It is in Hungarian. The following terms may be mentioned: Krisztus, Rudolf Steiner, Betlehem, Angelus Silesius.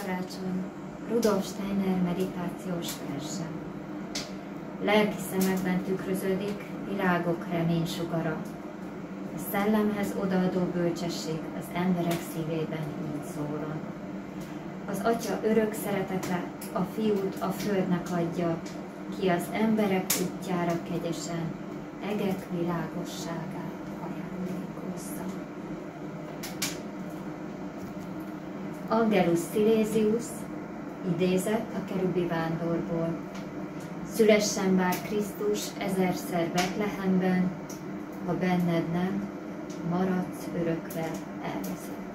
karácsony, Rudolf Steiner meditációs verse. Lelki szemekben tükröződik világok remény sugara. A szellemhez odaadó bölcsesség az emberek szívében így szólon. Az Atya örök szeretete a Fiút a Földnek adja, ki az emberek útjára kegyesen egek világosságát ajándékozza. Angelus Silesius, idézett a kerubi vándorból. Szülessen bár Krisztus ezerszer Betlehemben, ha benned nem, maradsz örökre elveszett.